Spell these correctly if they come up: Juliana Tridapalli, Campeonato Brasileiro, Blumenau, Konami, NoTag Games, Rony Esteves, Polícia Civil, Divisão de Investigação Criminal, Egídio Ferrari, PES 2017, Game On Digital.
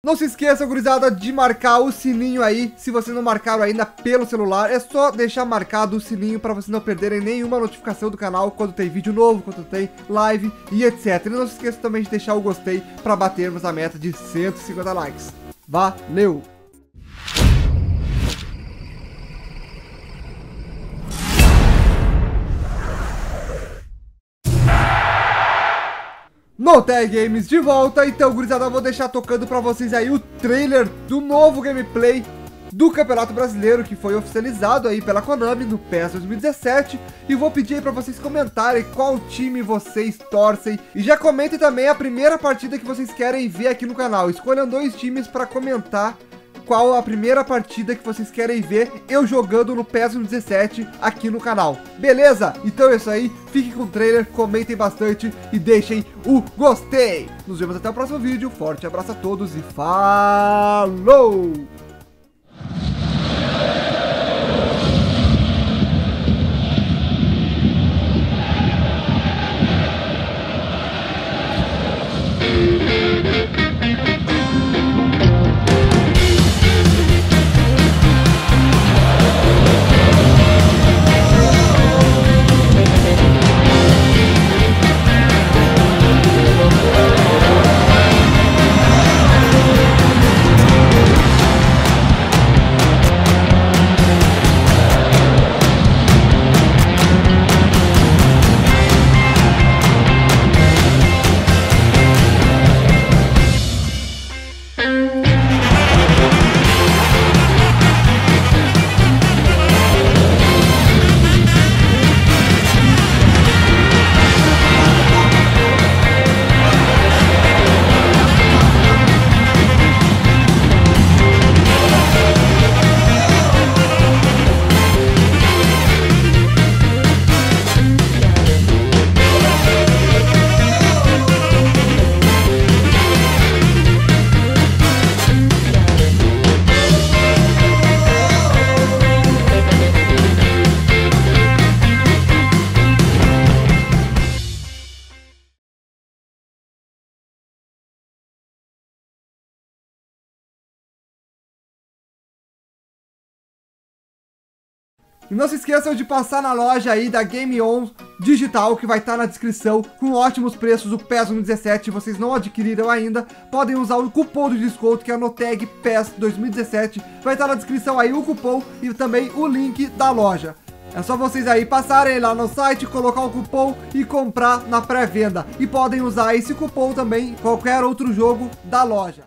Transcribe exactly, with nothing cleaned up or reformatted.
Não se esqueça, gurizada, de marcar o sininho aí. Se você não marcaram ainda pelo celular, é só deixar marcado o sininho para vocês não perderem nenhuma notificação do canal quando tem vídeo novo, quando tem live e etcétera. E não se esqueça também de deixar o gostei para batermos a meta de cento e cinquenta likes. Valeu! NoTag Games de volta. Então, gurizada, eu vou deixar tocando pra vocês aí o trailer do novo gameplay do Campeonato Brasileiro, que foi oficializado aí pela Konami no PES dois mil e dezessete, e vou pedir aí pra vocês comentarem qual time vocês torcem, e já comentem também a primeira partida que vocês querem ver aqui no canal. Escolham dois times pra comentar qual a primeira partida que vocês querem ver eu jogando no PES dois mil e dezessete aqui no canal. Beleza? Então é isso aí. Fiquem com o trailer, comentem bastante e deixem o gostei. Nos vemos até o próximo vídeo. Forte abraço a todos e falou! E não se esqueçam de passar na loja aí da Game On Digital, que vai estar na descrição, com ótimos preços o PES dois mil e dezessete. Se vocês não adquiriram ainda, podem usar o cupom de desconto, que é NoTag PES dois mil e dezessete. Vai estar na descrição aí o cupom e também o link da loja. É só vocês aí passarem lá no site, colocar o cupom e comprar na pré-venda. E podem usar esse cupom também em qualquer outro jogo da loja.